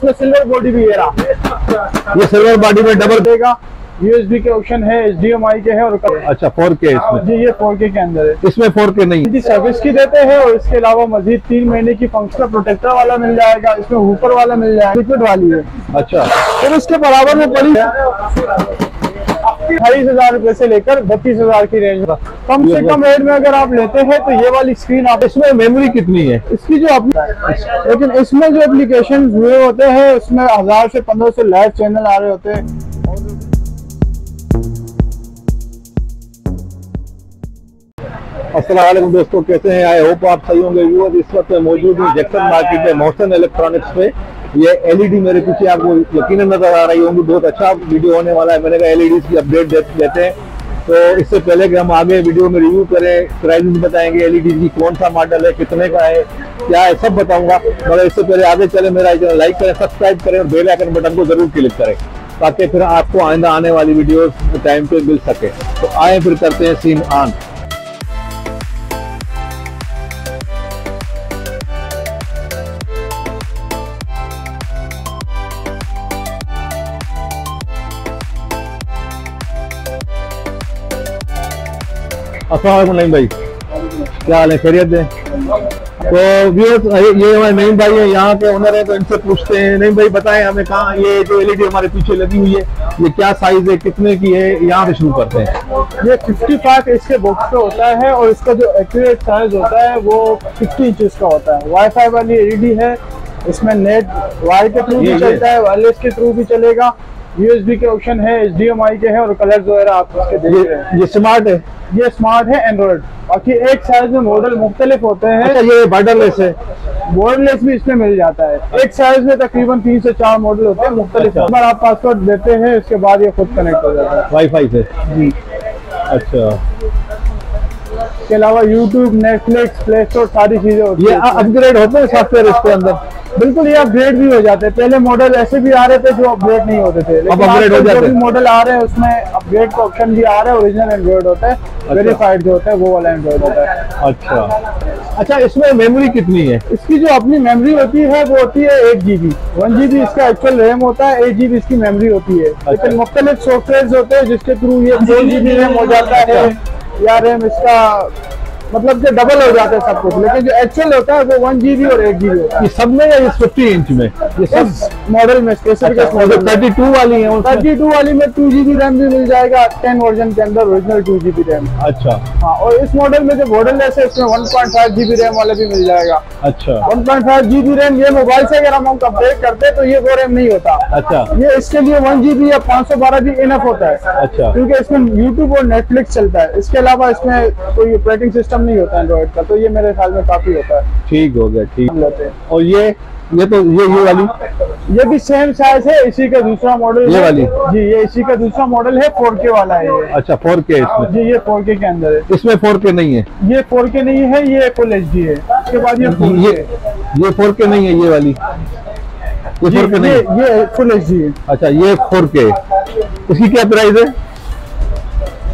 इसमें silver body भी है रहा, ये सिल्वर बॉडी में डबल देगा। यूएसबी के ऑप्शन है, HDMI के है और अच्छा 4K इसमें जी, ये 4K के अंदर है, इसमें 4K नहीं है। सर्विस की देते हैं और इसके अलावा मजीद 3 महीने की फंक्शनल प्रोटेक्टर वाला मिल जाएगा, इसमें ऊपर वाला मिल जाएगा, लिक्विड वाली है। अच्छा फिर उसके बराबर में पड़ी 28,000 रूपए से लेकर 32,000 की रेंज का कम से कम रेट में अगर आप लेते हैं तो ये वाली स्क्रीन आप। इसमें मेमोरी कितनी है इसकी जो आप, लेकिन इसमें जो एप्लीकेशन हुए होते हैं उसमें 1000 से 1500 लाइव चैनल आ रहे होते हैं। अस्सलाम वालेकुम दोस्तों, कैसे हैं? आई होप आप सही होंगे व्यूअर्स। इस वक्त मौजूद हूँ जैक्सन मार्केट में मोहसन इलेक्ट्रॉनिक्स पे। ये एलईडी मेरे पीछे आपको यकीनन नजर आ रही होंगी, बहुत अच्छा वीडियो होने वाला है। मैंने कहा एलईडी की अपडेट देते हैं, तो इससे पहले कि हम आगे वीडियो में रिव्यू करें, प्राइस बताएंगे, एलईडी की कौन सा मॉडल है, कितने का है, क्या है, सब बताऊंगा। मगर इससे पहले आगे चले, मेरा चैनल लाइक करें, सब्सक्राइब करें और बेल आइकन बटन को जरूर क्लिक करें ताकि फिर आपको आइंदा आने वाली वीडियोज टाइम पे मिल सके। तो आए फिर करते हैं सीन ऑन। अस्सलाम वालेकुम नईम भाई, क्या हाल है? खैरियत है? तो व्यूअर्स ये हमारे नईम भाई है, यहाँ के ओनर है, तो इनसे पूछते हैं। नईम भाई बताएं हमें, कहाँ ये जो एलईडी हमारे पीछे लगी हुई है ये क्या साइज है, कितने की है? यहाँ से शुरू करते हैं। ये 55 इसके बॉक्स पे होता है और इसका जो एक्यूरेट साइज होता है वो 50 इंच का होता है। वाईफाई वाली एलईडी है, इसमें नेट वायर के थ्रू भी चलता है, वायरलेस के थ्रू भी चलेगा। यूएसबी के ऑप्शन है, HDMI के है और कलर वगैरह आप उसके देख रहे हैं। ये स्मार्ट है, ये स्मार्ट है एंड्रॉइड। बाकी एक साइज में मॉडल मुख्तलिफ होते हैं। अच्छा, ये बॉर्डरलेस है, बॉर्डरलेस भी इसमें मिल जाता है। एक साइज में तकरीबन 3 से 4 मॉडल होते हैं मुख्तलिफ। अच्छा। आप पासवर्ड देते हैं, इसके बाद ये खुद कनेक्ट हो जाता है वाईफाई से जी। अच्छा, इसके अलावा YouTube, Netflix, Play Store सारी चीजें होती है। अपग्रेड होते हैं सॉफ्टवेयर इसके अंदर? बिल्कुल, ये अपग्रेड भी हो जाते हैं। पहले मॉडल ऐसे भी आ रहे थे जो अपग्रेड नहीं होते थे, लेकिन अपग्रेड हो जाते हैं। मॉडल आ रहे हैं उसमें अपग्रेड का ऑप्शन भी आ रहा है। ओरिजिनल एंड्रॉइड होता है, वेरीफाइड जो होता है वो वाला एंड्रॉइड होता है। अच्छा, इसमें मेमोरी कितनी है? इसकी जो अपनी मेमोरी होती है वो होती है 8 GB। 1 GB इसका एक्चुअल रैम होता है, 8 GB इसकी मेमोरी होती है। लेकिन मुख्तलिफ सॉफ्टवेयर होते हैं जिसके थ्रू ये 4 GB रैम हो जाता है या रैम इसका मतलब जो डबल हो जाता है सब कुछ। लेकिन जो एक्चुअल होता है वो 1 GB और 8 GB होता है। ये सब में या ये 50 इंच में? ये सब मॉडल में स्पेशल। अच्छा, 32 वाली है, 32 वाली में 2 GB रैम भी मिल जाएगा 10 वर्जन के अंदर, ओरिजिनल 2 GB रैम। अच्छा हाँ, और इस मॉडल में जो मॉडल है इसमें 1.5 GB रैम वाला भी मिल जाएगा। अच्छा, 1.5 GB रैम ये मोबाइल से अगर हम अपडेट करते हैं तो ये वो रैम नहीं होता। अच्छा, ये इसके लिए 1 GB या 512 भी इनफ होता है। अच्छा, क्योंकि इसमें यूट्यूब और नेटफ्लिक्स चलता है, इसके अलावा इसमें कोई ऑपरेटिंग सिस्टम नहीं होता है एंड्रॉइड का, तो ये मेरे ख्याल में काफी होता है। ठीक हो गया, ठीक लेते हैं। और ये तो ये वाली ये भी सेम साइज है, इसी का दूसरा मॉडल ये वाली जी, ये इसी का दूसरा मॉडल है, 4K वाला है ये। अच्छा, 4K इसमें जी, ये 4K के अंदर है। इसमें 4K नहीं है, ये 4K नहीं है, ये फुल HD है। उसके बाद ये 4K नहीं है, ये वाली ये 4K नहीं है, ये फुल HD है। अच्छा, ये 4K, इसकी क्या प्राइस है?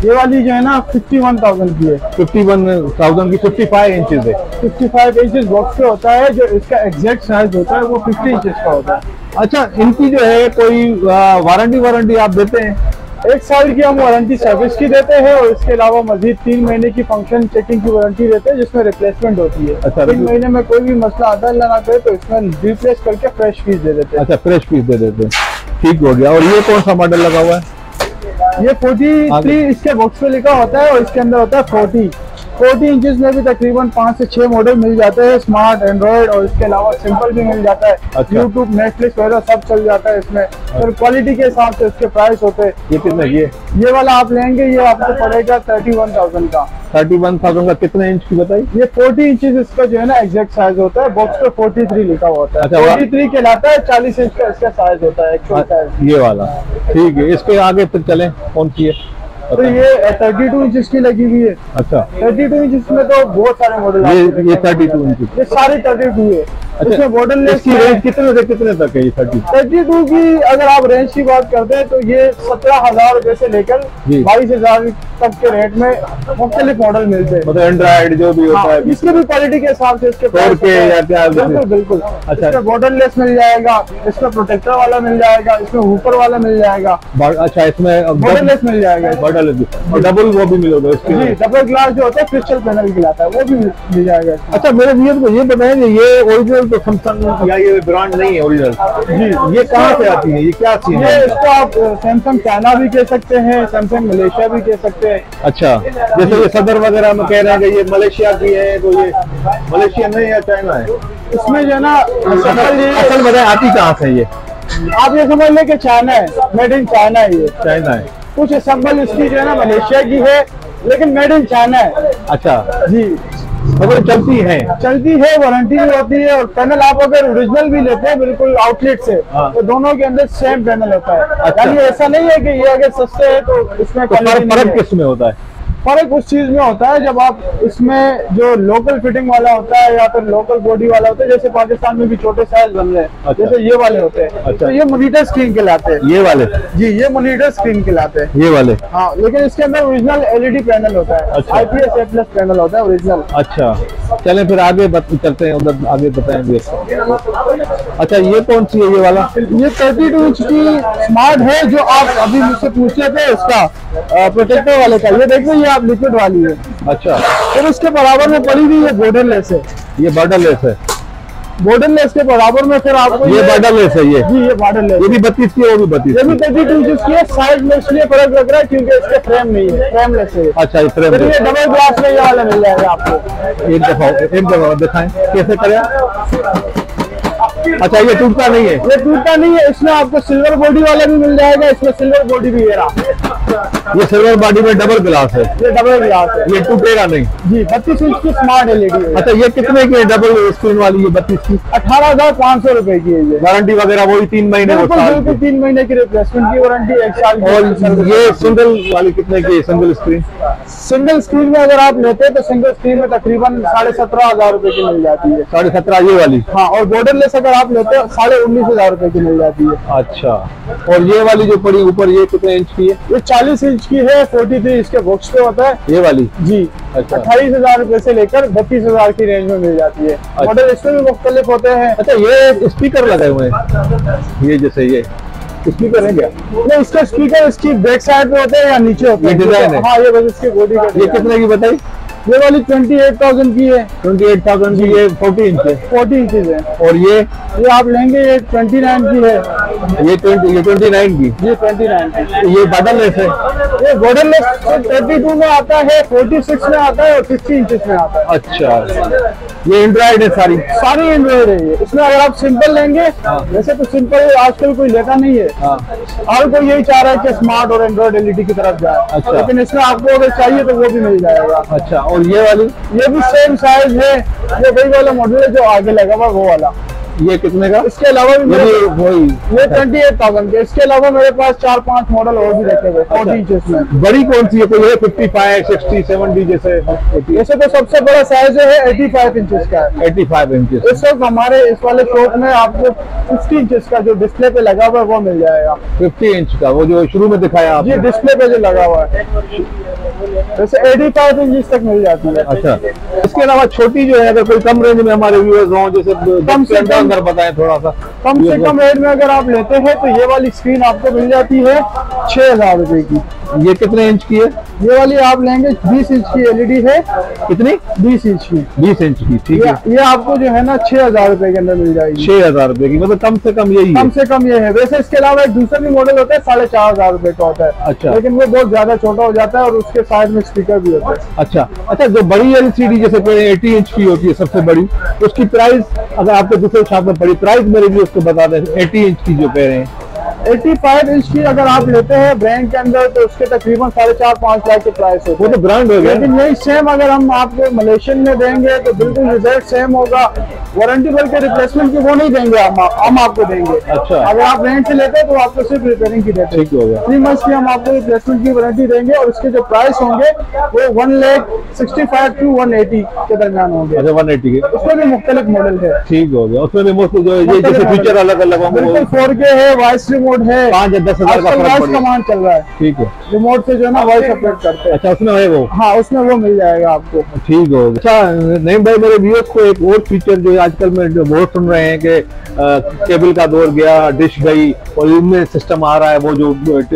ये वाली जो है ना 51,000 की है, 51,000 की। 55 इंचेस है, 55 इंचेस बॉक्स पे होता है। जो इसका एग्जैक्ट साइज होता है वो 50 इंचेस का होता है। अच्छा, इनकी जो है कोई वारंटी आप देते हैं? 1 साल की हम वारंटी सर्विस की देते हैं और इसके अलावा मजीद 3 महीने की फंक्शन चेकिंग की वारंटी देते हैं जिसमें रिप्लेसमेंट होती है। अच्छा, 3 महीने में कोई भी मसला आता ना करे तो इसमें रिप्लेस करके फ्रेश पीस दे देते हैं। अच्छा, फ्रेश पीस दे देते हैं, ठीक हो गया। और ये कौन सा मॉडल लगा हुआ है? ये 43 इसके बॉक्स पे लिखा होता है और इसके अंदर होता है 40 इंचेस में भी तकरीबन 5 से 6 मॉडल मिल जाते हैं, स्मार्ट एंड्रॉइड और इसके अलावा सिंपल भी मिल जाता है। अच्छा, यूट्यूब, नेटफ्लिक्स वगैरह सब चल जाता है इसमें। और तो क्वालिटी के हिसाब से इसके प्राइस होते हैं। ये कितना? ये वाला आप लेंगे, ये आपको पड़ेगा 31,000 का। 31,000 का कितने इंच की बताइए? ये 40 इंचेस इसका जो है ना एग्जैक्ट साइज होता है, बॉक्स पे 43 लिखा होता है। 43 कहलाता है, 40 इंच का इसका साइज होता है एक्चुअल साइज ये वाला। ठीक है, इसके आगे फिर चले, कौन सी है? तो ये 32 इंच की लगी हुई है। अच्छा 32 इंच में तो बहुत सारे मॉडल ये 32 इंच ये सारे 32 है। अच्छा, इसमें मॉडल की रेंज कितने से कितने तक है? ये 32 की अगर आप रेंज की बात करते हैं तो ये 17,000 रुपए से लेकर 22,000 तक के रेट में मुख्तलिफ मॉडल मिलते हैं। मतलब एंड्राइड जो भी होता है इसके भी क्वालिटी के हिसाब से इसके बिल्कुल बिल्कुल। अच्छा, इसमें बॉटललेस मिल जाएगा, इसमें प्रोटेक्टर वाला मिल जाएगा, इसमें ऊपर वाला मिल जाएगा। अच्छा, इसमें बॉटललेस मिल जाएगा, और डबल वो भी मिलोगे उसके डबल ग्लास जो होता है क्रिस्टल पैनल गिलाता है वो भी मिल जाएगा। अच्छा, मेरे भैया को ये बताएंगे ये ओरिजिनल तो सैमसंग या ये ब्रांड नहीं है ओरिजिनल जी, ये कहाँ से आती है, ये क्या चीज है? इसको आप सैमसंग चाइना भी कह सकते हैं, सैमसंग मलेशिया भी कह सकते हैं। अच्छा, जैसे ये सदर वगैरह में कह रहे हैं कि ये मलेशिया की है तो ये मलेशिया नहीं है चाइना है। इसमें जो है ना असल बताए आती कहाँ से? ये आप ये समझ लें कि चाइना है, मेड इन चाइना है, ये चाइना है। कुछ असम्बल इसकी जो है ना मलेशिया की है लेकिन मेड इन चाइना है। अच्छा जी, अगर चलती है, वारंटी भी होती है। और पैनल आप अगर ओरिजिनल भी लेते हैं बिल्कुल आउटलेट से तो दोनों के अंदर सेम पैनल होता है। अच्छा, ऐसा नहीं है कि ये अगर सस्ते है तो इसमें फर्क किसमें होता है? फर्क उस चीज में होता है जब आप इसमें जो लोकल फिटिंग वाला होता है या फिर लोकल बॉडी वाला होता है, जैसे पाकिस्तान में भी छोटे साइज बन रहे हैं। अच्छा, जैसे ये वाले होते हैं। अच्छा, तो ये मॉनिटर स्क्रीन के लाते हैं ये वाले जी, ये मॉनिटर स्क्रीन के लाते हैं ये वाले। हाँ, लेकिन इसके अंदर ओरिजिनल एलईडी पैनल होता है। अच्छा, IPS A+ पैनल होता है ओरिजिनल। अच्छा, चले फिर आगे चलते हैं, उधर आगे बताएंगे। अच्छा, ये कौन सी है ये वाला? ये 32 इंच की स्मार्ट है जो आप अभी मुझसे पूछ रहे थे उसका प्रोटेक्टर वाले का। ये देखिए आप लिक्विड वाली है। अच्छा, फिर उसके बराबर में पड़ी हुई ये बॉर्डरलेस है, ये बॉर्डरलेस है। बॉर्डरलेस के बराबर में फिर आपको ये बॉर्डरलेस है ये जी, ये बॉर्डरलेस ये भी 32 की है, वो भी 32 ये भी 32 इंच की है। साइड में इसलिए फर्क लग रहा है क्योंकि इसके फ्रेम नहीं है, फ्रेमलेस है। अच्छा, ये फ्रेम है। डबल ग्लास में ये वाला मिल जाएगा आपको। एक दफा दिखाएं कैसे करें। अच्छा, ये टूटता नहीं है, ये टूटता नहीं है। इसमें आपको सिल्वर बॉडी वाला भी मिल जाएगा, इसमें सिल्वर बॉडी भी है। ये सिल्वर बॉडी में डबल ग्लास है, ये डबल ग्लास है, ये टूटेगा नहीं जी। 32 इंच की स्मार्ट एलईडी है। अच्छा, ये कितने की डबल स्क्रीन वाली है? 32 की 18,500 रुपए की है। ये वारंटी वगैरह वही 3 महीने की रिप्लेसमेंट की वारंटी, 1 साल। और ये सिंगल वाली कितने की? सिंगल स्क्रीन में अगर आप लेते हैं तो सिंगल स्क्रीन में तकरीबन 17,500 रुपए की मिल जाती है। 17,500 ये वाली। हाँ, और बॉर्डरलेस अगर आप लेते हैं 19,500 रुपए की मिल जाती है। अच्छा, और ये वाली जो पड़ी ऊपर ये कितने इंच की है? ये 40 इंच की है, 43 इसके बॉक्स पे होता है ये वाली जी। अच्छा, 28,000 रुपए से लेकर 32,000 की रेंज में मिल जाती है। मॉडल इसमें भी मुख्तलिफ होते हैं। अच्छा, ये स्पीकर लगाए हुए हैं ये, जैसे ये स्पीकर है क्या? नहीं, इसका स्पीकर इसकी बैक साइड पे होता है या नीचे होता है? हाँ, ये बस इसकी बॉडी का। ये कितने की बताई? ये वाली 28,000 की है। 28,000 की ये 40 इंच है। और ये आप लेंगे ये 29 की है। ये 29 की, ये 29 की। ये बॉर्डरलेस है, ये बॉर्डरलेस 32 में आता है, 46 में आता है और 50 इंच में आता है। अच्छा, ये एंड्राइड है, सारी एंड्राइड है ये। इसमें अगर आप सिंपल लेंगे, वैसे तो सिंपल आजकल कोई लेता नहीं है और कोई यही चाह रहा है कि स्मार्ट और एंड्राइड एलईडी की तरफ जाए। लेकिन इसमें आपको अगर चाहिए तो वो भी मिल जाएगा। अच्छा, और ये वाली ये भी सेम साइज है, ये वही वाला मॉडल है जो आगे लगा हुआ वो वाला। ये कितने का? इसके अलावा भी वही ये 28,000 के। इसके अलावा मेरे पास 4-5 मॉडल और भी रखे हुए 40 इंच में। बड़ी कौन सी है? कोई 55, 60, 70 जैसे? ऐसे तो सबसे बड़ा साइज है 85 इंच का। 85 इंच इस वक्त हमारे इस वाले शॉप में आपको 50 इंच का जो डिस्प्ले पे लगा हुआ है वो मिल जाएगा। 50 इंच का वो जो शुरू में दिखाया ये डिस्प्ले पे जो लगा हुआ है वैसे 85 इंच तक मिल जाती है। अच्छा, इसके अलावा छोटी जो है अगर कोई कम रेंज में हमारे व्यूअर्स हों, जैसे कम से अगर बताएं थोड़ा सा कम रेट में अगर आप लेते हैं तो ये वाली स्क्रीन आपको मिल जाती है 6,000 रुपए की। ये कितने इंच की है? ये वाली आप लेंगे 20 इंच की एलईडी है। कितनी? 20 इंच की। 20 इंच की, ठीक है। ये आपको जो है ना 6,000 रुपए के अंदर मिल जाएगी। 6,000 रुपए की, मतलब कम से कम यही है। कम से कम ये है। वैसे इसके अलावा एक दूसरा भी मॉडल होता है 4,500 रुपए का होता है। अच्छा, लेकिन वो बहुत ज्यादा छोटा हो जाता है और उसके साइज में स्पीकर भी होता है। अच्छा, जो बड़ी LCD जैसे 80 इंच की होती है सबसे बड़ी, उसकी प्राइस अगर आपको दूसरे बड़ी प्राइस मेरे भी उसको बता दें। 80 इंच की जो कह रहे हैं 85 इंच की अगर आप लेते हैं ब्रांड के अंदर तो उसके तकरीबन 4.5-5 लाख के प्राइस है। वो तो ब्रांड हो गया। लेकिन यही सेम अगर हम आपके मलेशियन में देंगे तो बिल्कुल रिजल्ट सेम होगा। वारंटी बल्कि रिप्लेसमेंट की वो नहीं देंगे, हम आपको देंगे। अच्छा, अगर आप रेंट से लेते हैं तो आपको सिर्फ रिपेयरिंग की देते हैं। 3 मंथ की हम आपको रिप्लेसमेंट की वारंटी देंगे और उसके जो प्राइस होंगे वो 1,65,000 to 1,80,000 के दरमियान होंगे। अच्छा, 180 के उसमें भी मुख्तलिफ मॉडल है। ठीक हो गया। उसमें फीचर अलग अलग होंगे। बिल्कुल 4K है, वॉइस रिमोट है, 5 या 10 हजार का वॉइस कमांड चल रहा है। ठीक है, रिमोट से जो है ना वॉइस अपडेट करते हैं। अच्छा, उसमें है वो। हाँ, उसमें वो मिल जाएगा आपको। ठीक हो गया। अच्छा नहीं भाई, मेरे व्यूअर्स को एक और फीचर जो आजकल में जो बहुत सुन रहे हैं कि केबल का दौर गया, डिश गई और इनमें सिस्टम आ रहा है वो जो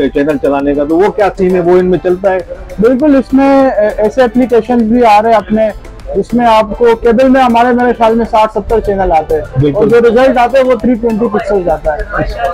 चैनल चलाने का, तो वो क्या सीन है, वो इनमें चलता है? बिल्कुल, इसमें ऐसे एप्लीकेशन भी आ रहे हैं अपने, इसमें आपको केबल में हमारे मेरे ख्याल में 60-70 चैनल आते हैं और जो रिजल्ट आता है वो 320 पिक्सल आता है।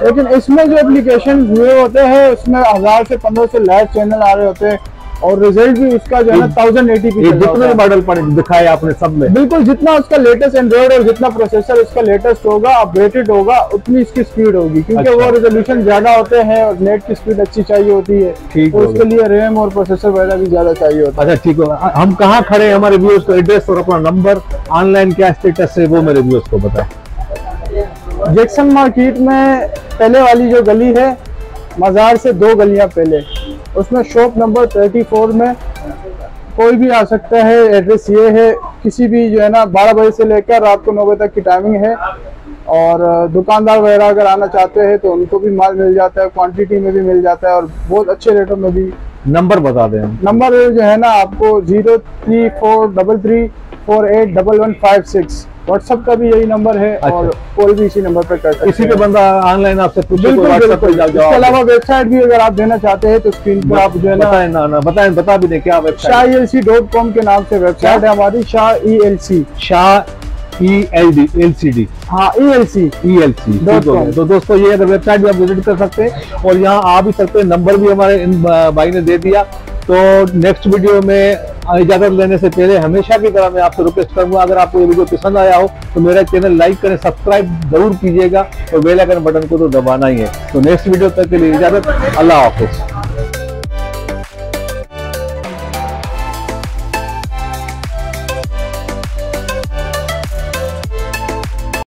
लेकिन इसमें जो एप्लीकेशन हुए होते हैं उसमें 1000 से 1500 लाइव चैनल आ रहे होते हैं और रिजल्ट भी उसका जो है ना 1080 पी जितने मॉडल दिखाए आपने सब में। बिल्कुल, जितना उसका लेटेस्ट एंड्रॉइड और जितना प्रोसेसर उसका लेटेस्ट होगा, अपडेटेड होगा, उतनी इसकी स्पीड होगी क्योंकि वो रेजोल्यूशन ज्यादा होते हैं और नेट की स्पीड अच्छी चाहिए होती है। ठीक है, उसके लिए रैम और प्रोसेसर वगैरह भी ज्यादा चाहिए होता है। अच्छा, ठीक है। हम कहाँ खड़े हैं, हमारे व्यूअर्स को एड्रेस और अपना नंबर, ऑनलाइन क्या स्टेटस है वो मेरे व्यूअर्स को बताए। जैक्सन मार्केट में पहले वाली जो गली है, मजार से 2 गलियाँ पहले, उसमें शॉप नंबर 34 में कोई भी आ सकता है। एड्रेस ये है, किसी भी जो है ना 12 बजे से लेकर रात को 9 बजे तक की टाइमिंग है और दुकानदार वगैरह अगर आना चाहते हैं तो उनको भी माल मिल जाता है, क्वांटिटी में भी मिल जाता है और बहुत अच्छे रेटों में भी। नंबर बता दें। नंबर जो है ना आपको 03433481156, व्हाट्सएप का भी यही नंबर है। अच्छा। और कोई भी इसी नंबर पर कर सकते हैं। इसी पे बंदा ऑनलाइन आपसे पूछे तो व्हाट्सएप पर जाओ। इसके अलावा वेबसाइट भी अगर आप देना चाहते हैं तो स्क्रीन पर आप जो है ना बताएं, बता भी दें क्या वेबसाइट। shahelc.com के नाम से वेबसाइट है हमारी। shahelc.com। तो दोस्तों ये वेबसाइट भी आप विजिट कर सकते हैं और यहाँ आ भी सकते हैं। नंबर भी हमारे इन भाई ने दे दिया। तो नेक्स्ट वीडियो में इजाज़त लेने से पहले हमेशा की तरह मैं आपसे रिक्वेस्ट करूंगा, अगर आपको ये वीडियो पसंद आया हो तो मेरा चैनल लाइक करें, सब्सक्राइब जरूर कीजिएगा और बेल आइकन बटन को तो दबाना ही है। तो नेक्स्ट वीडियो तक के लिए इजाज़त, अल्लाह हाफिज़।